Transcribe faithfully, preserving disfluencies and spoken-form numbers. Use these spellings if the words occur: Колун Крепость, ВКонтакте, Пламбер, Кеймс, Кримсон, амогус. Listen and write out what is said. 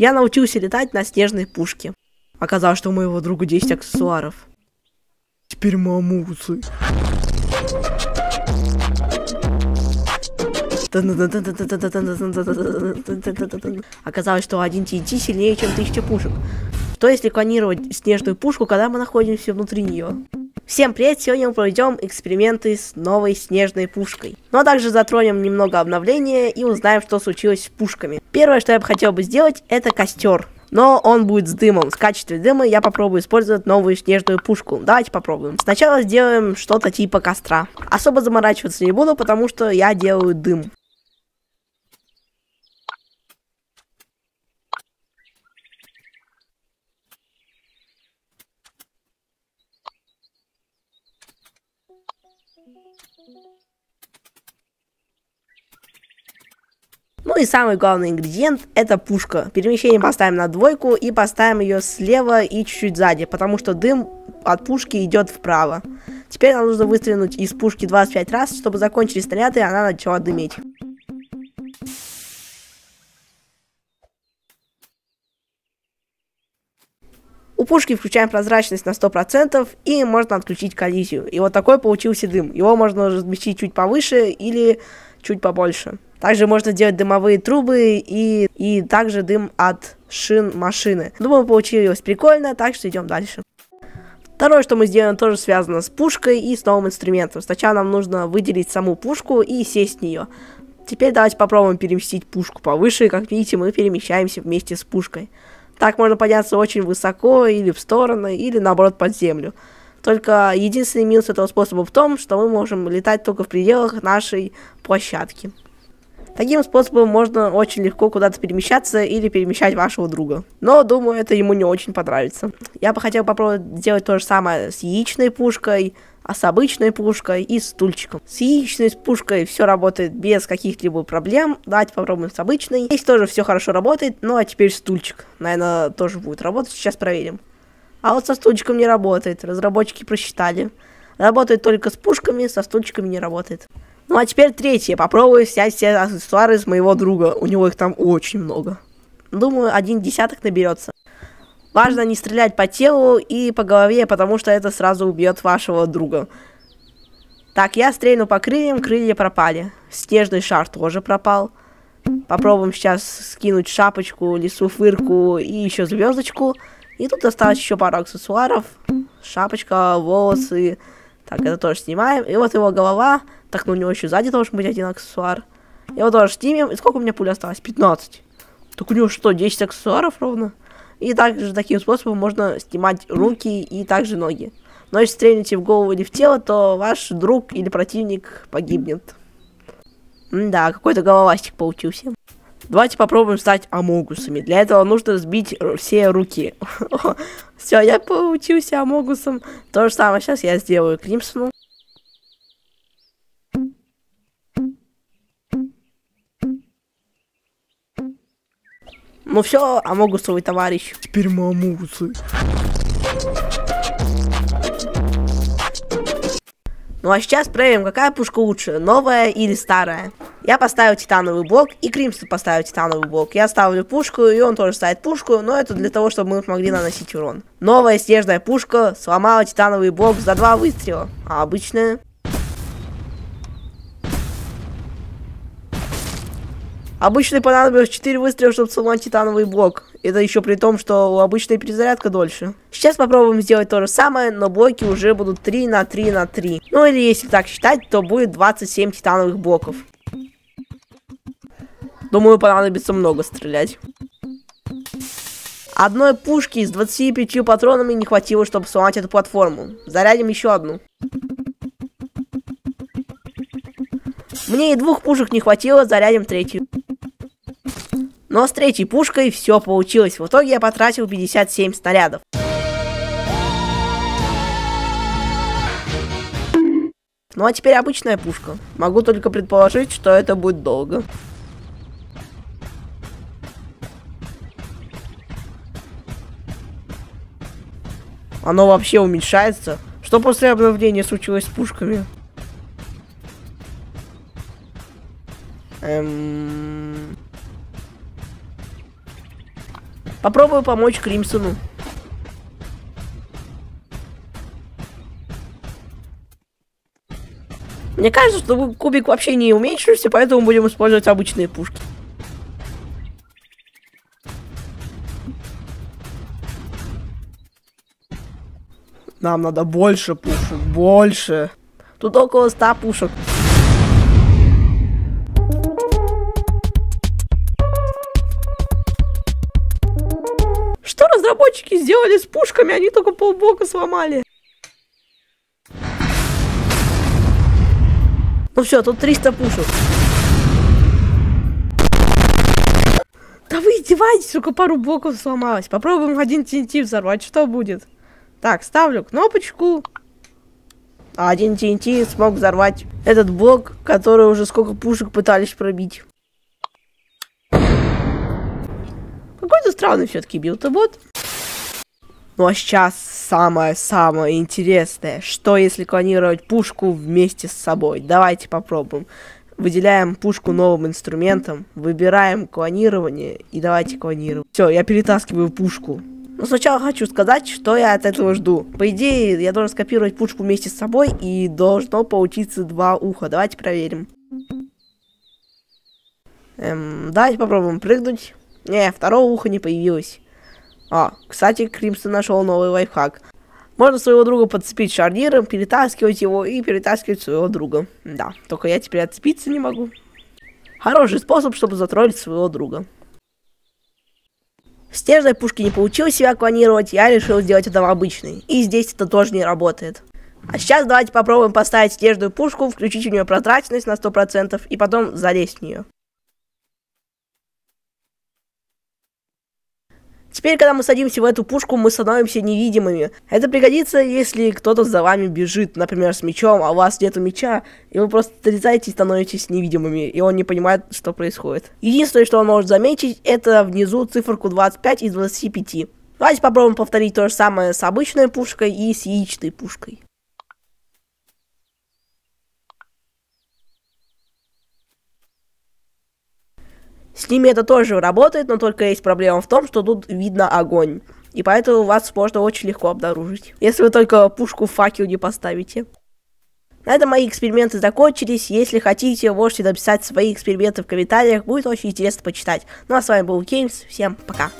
Я научился летать на снежной пушке. Оказалось, что у моего друга десять аксессуаров. Теперь мамусы. Оказалось, что один ти эн ти сильнее, чем тысяча пушек. Что если клонировать снежную пушку, когда мы находимся внутри нее? Всем привет! Сегодня мы проведем эксперименты с новой снежной пушкой. Но также затронем немного обновления и узнаем, что случилось с пушками. Первое, что я бы хотел бы сделать, это костер. Но он будет с дымом. В качестве дыма я попробую использовать новую снежную пушку. Давайте попробуем. Сначала сделаем что-то типа костра. Особо заморачиваться не буду, потому что я делаю дым. Ну и самый главный ингредиент — это пушка. Перемещение поставим на двойку и поставим ее слева и чуть-чуть сзади, потому что дым от пушки идет вправо. Теперь нам нужно выстрелить из пушки двадцать пять раз, чтобы закончили снаряды, и она начала дымить. У пушки включаем прозрачность на сто процентов и можно отключить коллизию. И вот такой получился дым. Его можно разместить чуть повыше или чуть побольше. Также можно делать дымовые трубы и, и также дым от шин машины. Думаю, получилось прикольно, так что идем дальше. Второе, что мы сделаем, тоже связано с пушкой и с новым инструментом. Сначала нам нужно выделить саму пушку и сесть в нее. Теперь давайте попробуем переместить пушку повыше. Как видите, мы перемещаемся вместе с пушкой. Так можно подняться очень высоко, или в стороны, или наоборот под землю. Только единственный минус этого способа в том, что мы можем летать только в пределах нашей площадки. Таким способом можно очень легко куда-то перемещаться или перемещать вашего друга. Но, думаю, это ему не очень понравится. Я бы хотел попробовать сделать то же самое с яичной пушкой, а с обычной пушкой и с стульчиком. С яичной пушкой все работает без каких-либо проблем. Давайте попробуем с обычной. Здесь тоже все хорошо работает. Ну а теперь стульчик, наверное, тоже будет работать. Сейчас проверим. А вот со стульчиком не работает. Разработчики просчитали. Работает только с пушками, со стульчиками не работает. Ну а теперь третье. Попробую снять все аксессуары с моего друга. У него их там очень много. Думаю, один десяток наберется. Важно не стрелять по телу и по голове, потому что это сразу убьет вашего друга. Так, я стрельну по крыльям, крылья пропали. Снежный шар тоже пропал. Попробуем сейчас скинуть шапочку, лесу-фырку и еще звездочку. И тут осталось еще пару аксессуаров. Шапочка, волосы. Так, это тоже снимаем. И вот его голова. Так, ну у него еще сзади должен быть один аксессуар. Его тоже снимем. И сколько у меня пуль осталось? пятнадцать. Так у него что, десять аксессуаров ровно? И также таким способом можно снимать руки и также ноги. Но если стрельните в голову или в тело, то ваш друг или противник погибнет. Да, какой-то головастик получился. Давайте попробуем стать амогусами. Для этого нужно сбить все руки. Все, я получился амогусом. То же самое сейчас я сделаю Кримсону. Ну все, амогусовый товарищ. Теперь мы амогусы. Ну а сейчас проверим, какая пушка лучше, новая или старая. Я поставил титановый блок, и Кримсон поставил титановый блок. Я ставлю пушку, и он тоже ставит пушку, но это для того, чтобы мы могли наносить урон. Новая снежная пушка сломала титановый блок за два выстрела, а обычная... Обычно понадобилось четыре выстрела, чтобы сломать титановый блок. Это еще при том, что у обычной перезарядка дольше. Сейчас попробуем сделать то же самое, но блоки уже будут три на три на три. Ну или если так считать, то будет двадцать семь титановых блоков. Думаю, понадобится много стрелять. Одной пушки из двадцати пяти патронами не хватило, чтобы сломать эту платформу. Зарядим еще одну. Мне и двух пушек не хватило, зарядим третью. Но с третьей пушкой все получилось. В итоге я потратил пятьдесят семь снарядов. Ну а теперь обычная пушка. Могу только предположить, что это будет долго. Оно вообще уменьшается. Что после обновления случилось с пушками? Эм... Попробую помочь Кримсону. Мне кажется, что кубик вообще не уменьшился, поэтому будем использовать обычные пушки. Нам надо больше пушек, больше. Тут около ста пушек. Что разработчики сделали с пушками? Они только полблока сломали. Ну все, тут триста пушек. Да вы издеваетесь, только пару блоков сломалось. Попробуем один ти эн ти взорвать, что будет? Так, ставлю кнопочку. А один ти эн ти смог взорвать этот блок, который уже сколько пушек пытались пробить. Какой-то странный все-таки билд-бот. Ну а сейчас самое-самое интересное. Что если клонировать пушку вместе с собой? Давайте попробуем. Выделяем пушку новым инструментом. Выбираем клонирование. И давайте клонируем. Все, я перетаскиваю пушку. Но сначала хочу сказать, что я от этого жду. По идее, я должен скопировать пушку вместе с собой, и должно получиться два уха. Давайте проверим. Эм, давайте попробуем прыгнуть. Не, второго уха не появилось. А, кстати, Кримсон нашел новый лайфхак. Можно своего друга подцепить шарниром, перетаскивать его и перетаскивать своего друга. Да, только я теперь отцепиться не могу. Хороший способ, чтобы затроллить своего друга. С снежной пушки не получилось себя клонировать, я решил сделать это в обычной. И здесь это тоже не работает. А сейчас давайте попробуем поставить снежную пушку, включить у нее прозрачность на сто процентов и потом залезть в нее. Теперь, когда мы садимся в эту пушку, мы становимся невидимыми. Это пригодится, если кто-то за вами бежит, например, с мечом, а у вас нету меча, и вы просто отрезаете и становитесь невидимыми, и он не понимает, что происходит. Единственное, что он может заметить, это внизу циферку двадцать пять из двадцати пяти. Давайте попробуем повторить то же самое с обычной пушкой и с яичной пушкой. С ними это тоже работает, но только есть проблема в том, что тут видно огонь. И поэтому вас можно очень легко обнаружить, если вы только пушку в факел не поставите. На этом мои эксперименты закончились. Если хотите, можете написать свои эксперименты в комментариях. Будет очень интересно почитать. Ну а с вами был Кеймс. Всем пока.